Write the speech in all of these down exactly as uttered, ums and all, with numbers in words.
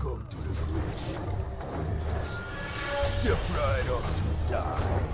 Welcome to the bridge. Step right up to die.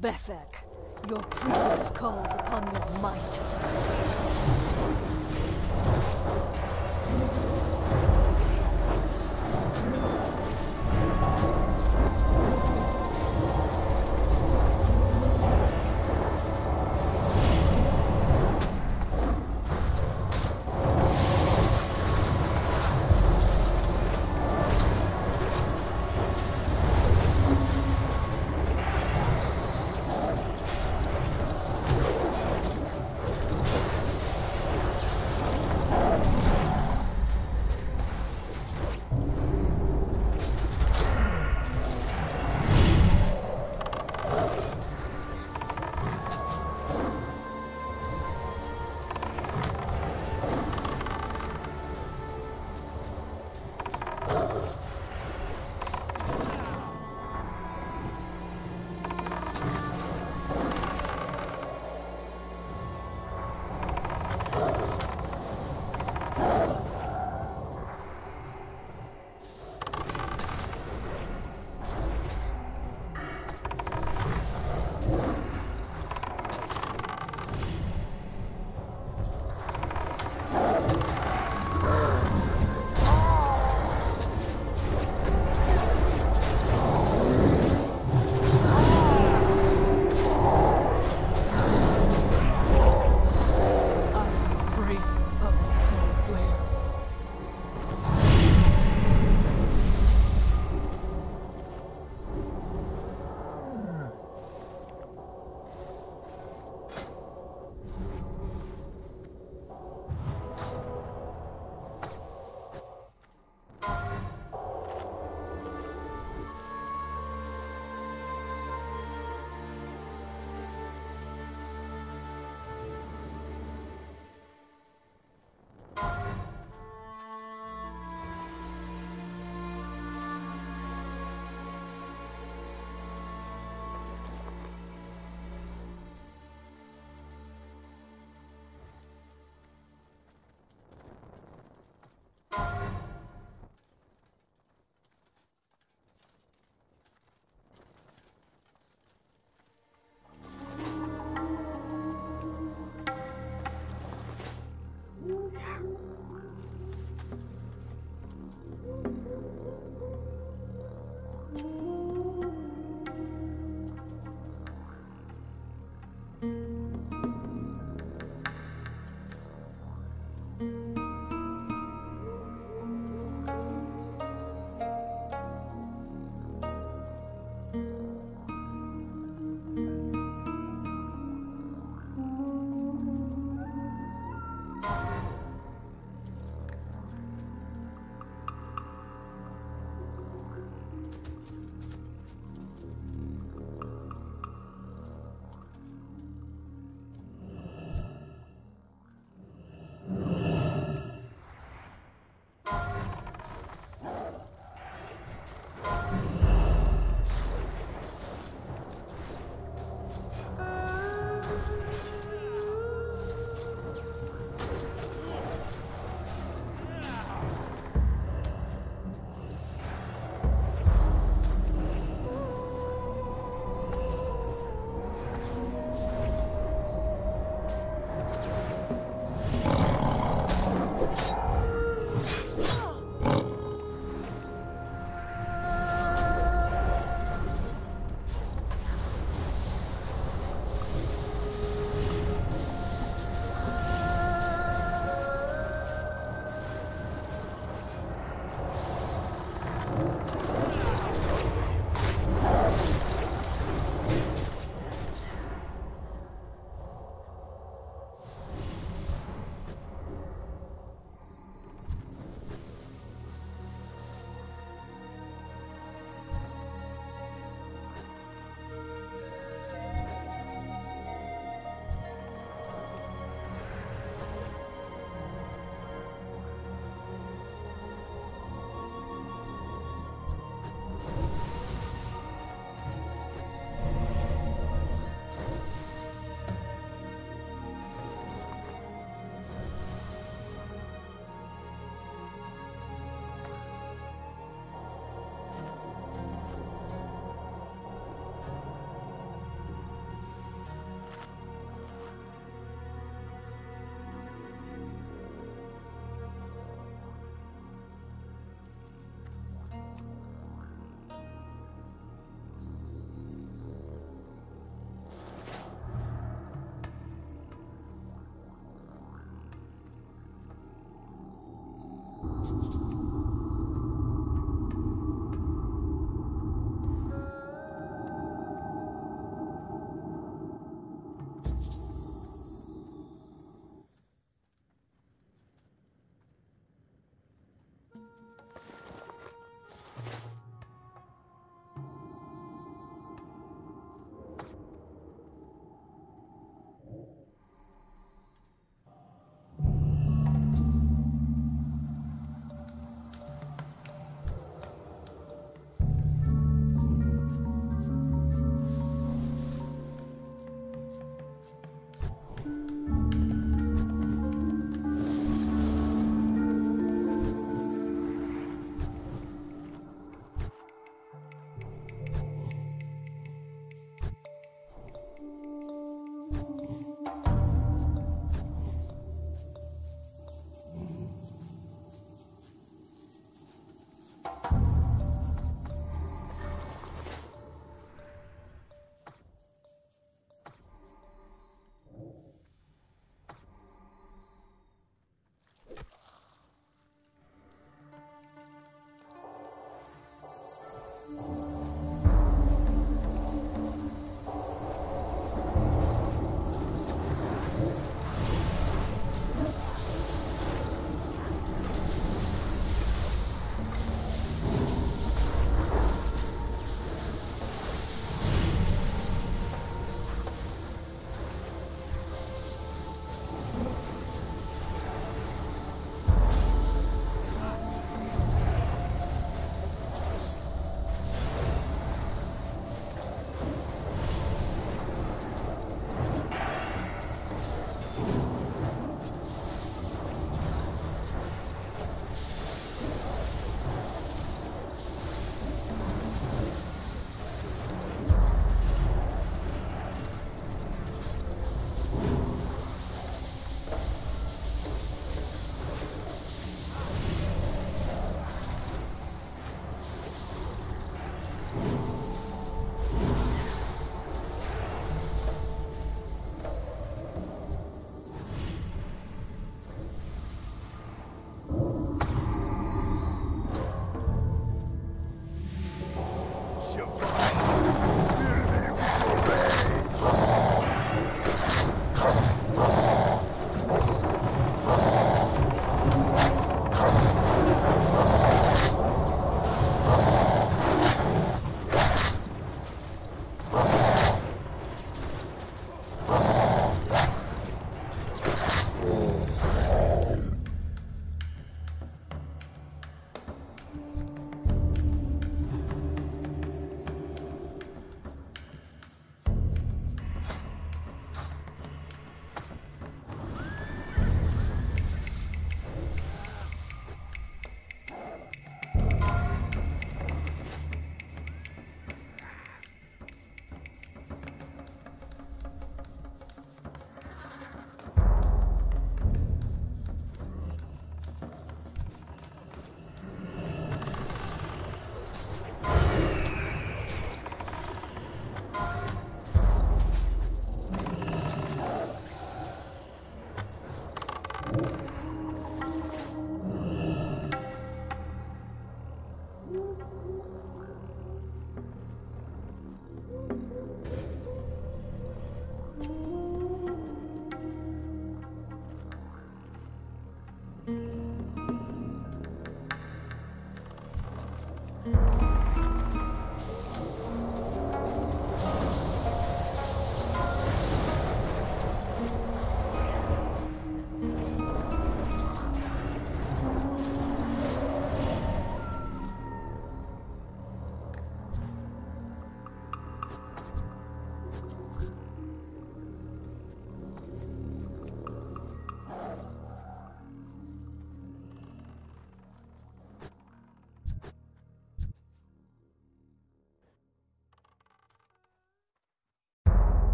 Befek, your presence calls upon your might.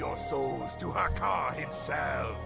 your souls to Hakkar himself.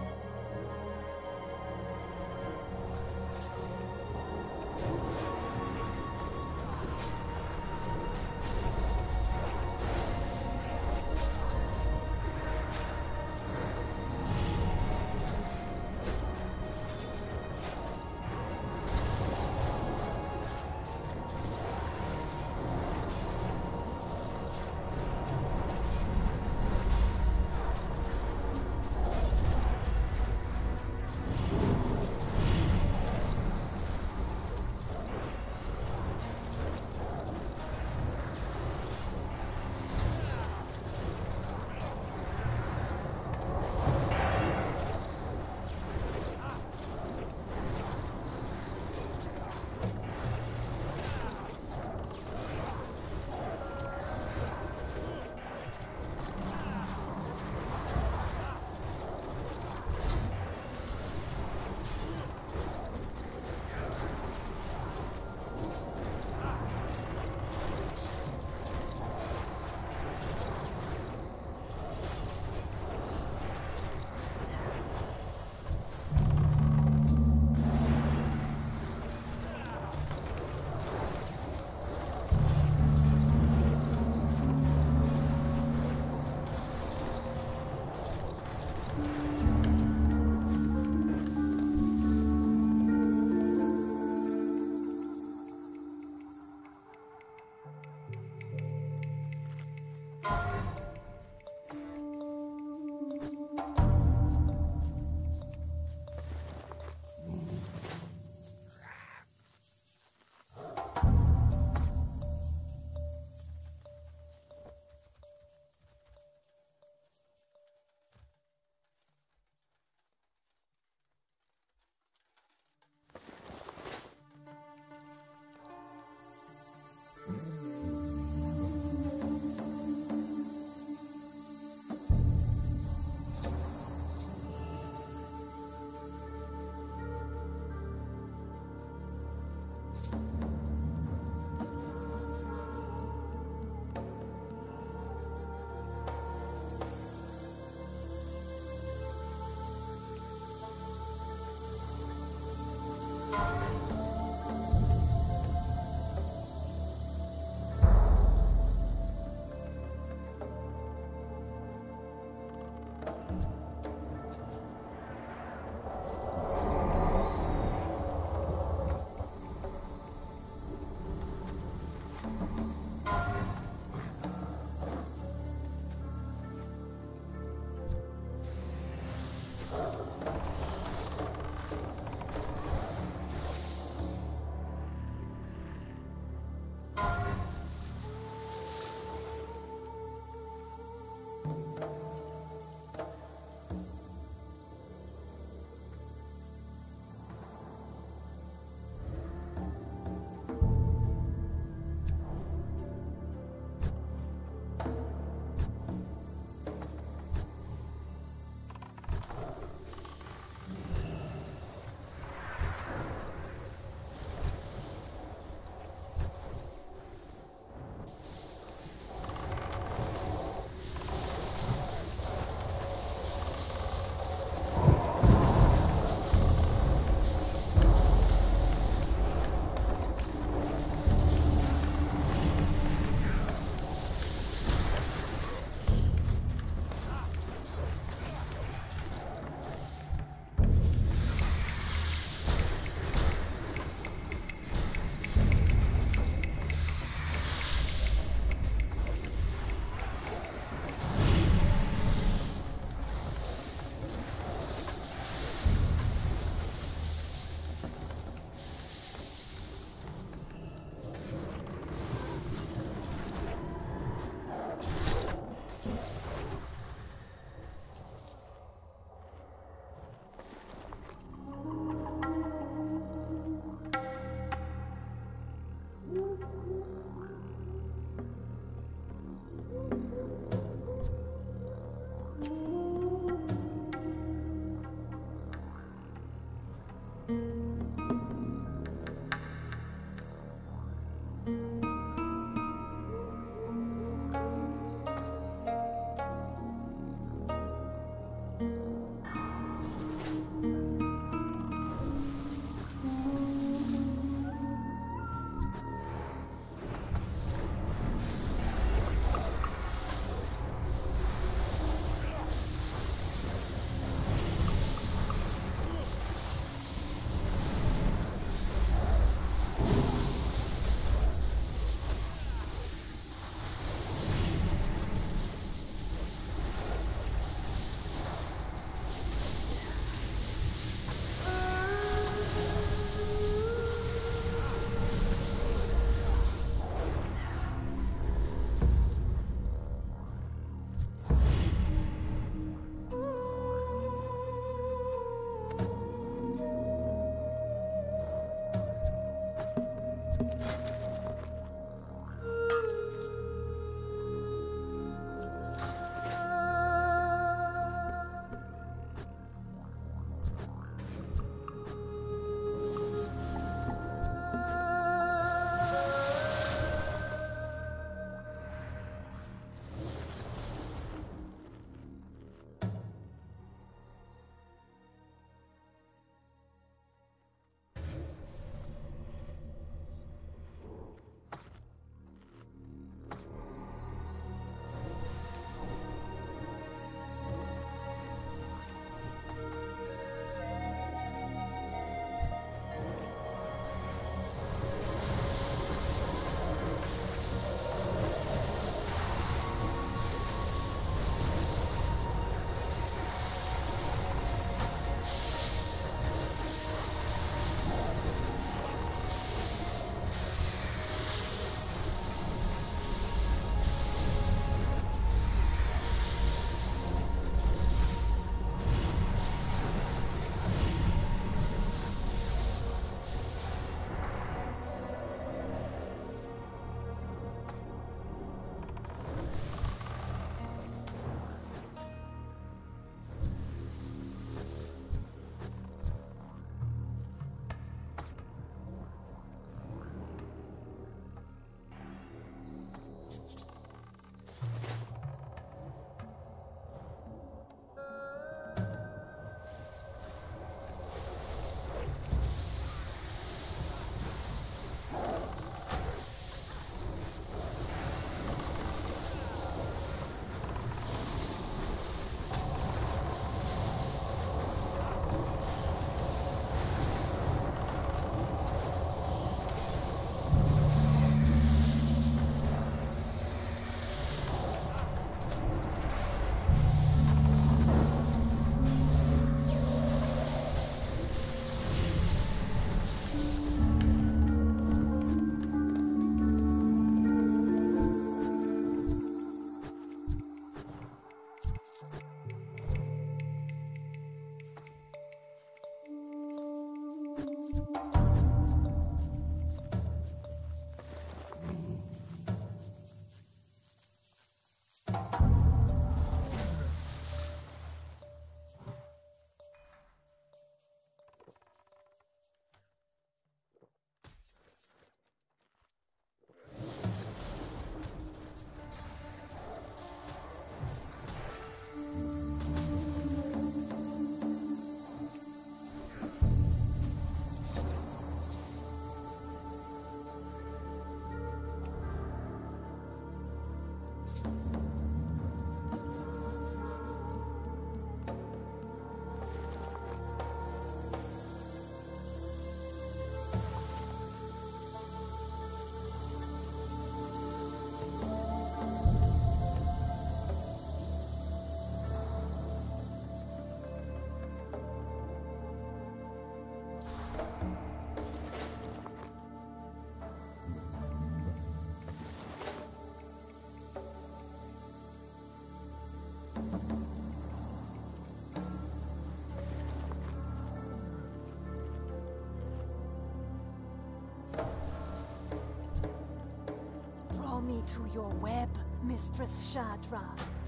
your web, Mistress Shadra.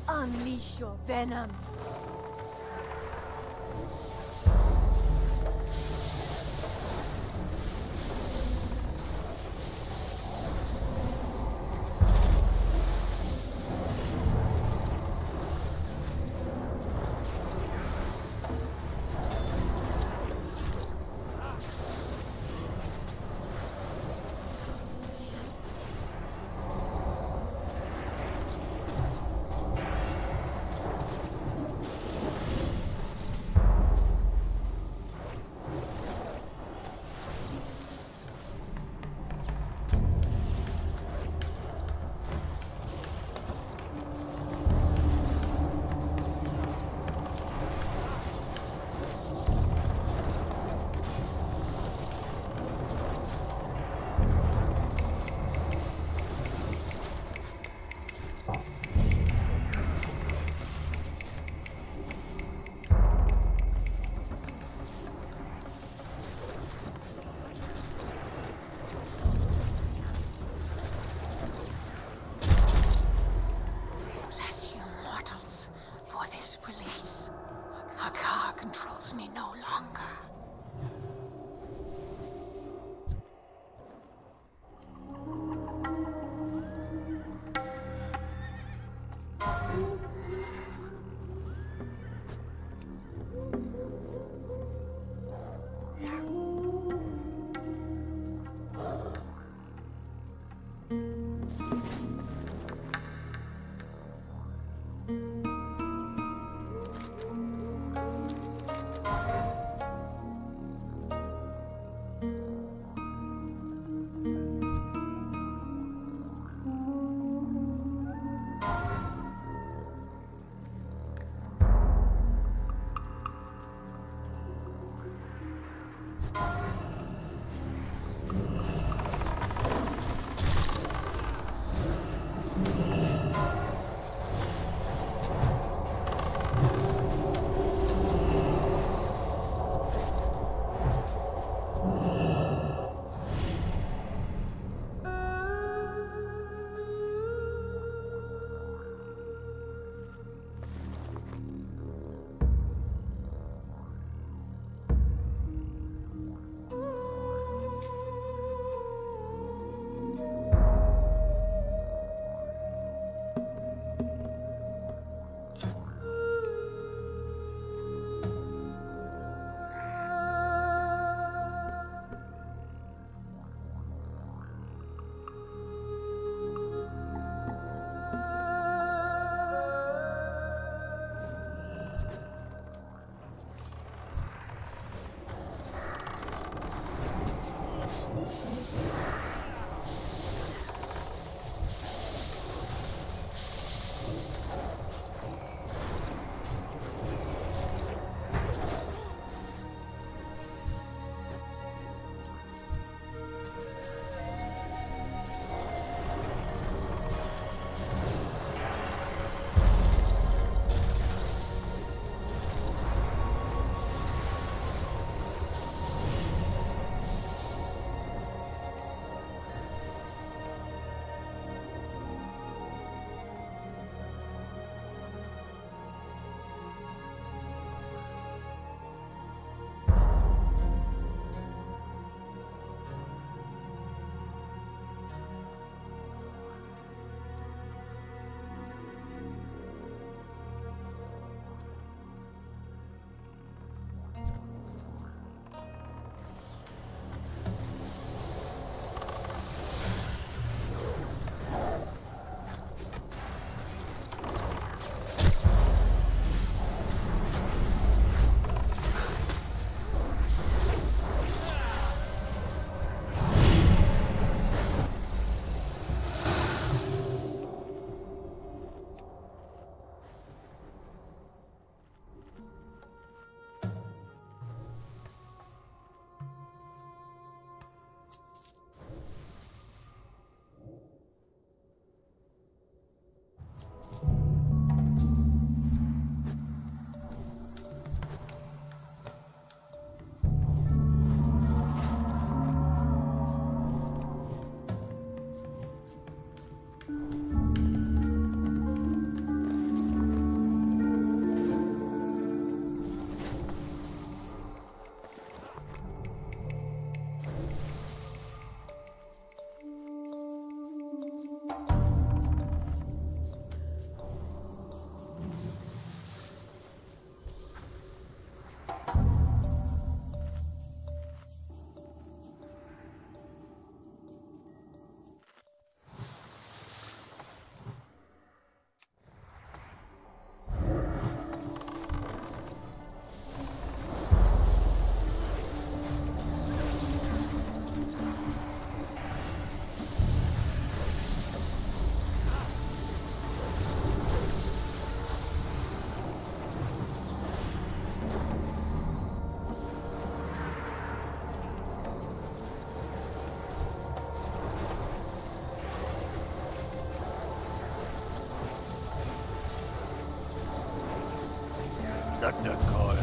Unleash your venom. Doctor Cole.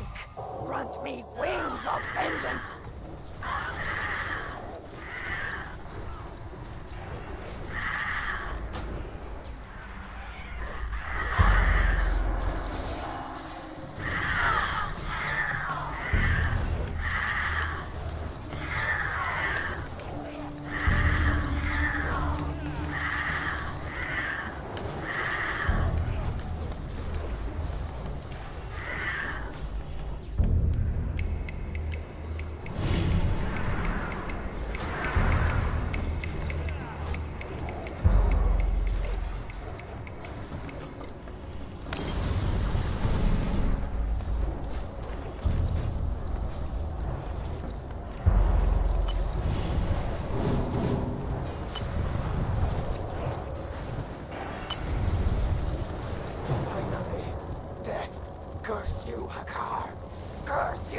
fury. Grant me wings of vengeance. Curse you, Hakkar! Curse